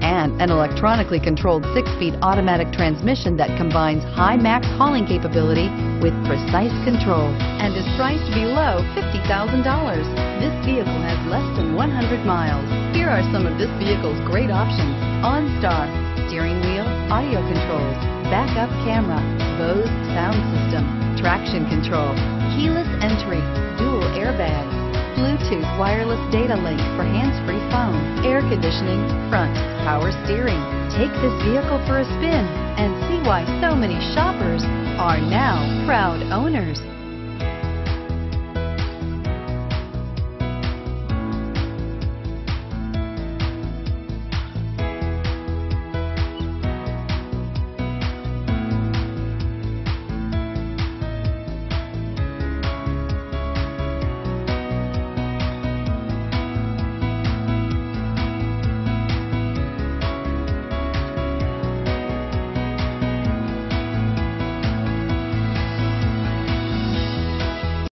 and an electronically controlled 6-speed automatic transmission that combines high max hauling capability with precise control and is priced below $50,000. This vehicle has less than 100 miles. Here are some of this vehicle's great options: OnStar, steering wheel audio controls, backup camera, Bose sound system, traction control, keyless entry, dual airbags, Bluetooth wireless data link for hands-free phone, air conditioning, front, power steering. Take this vehicle for a spin and see why so many shoppers are now proud owners.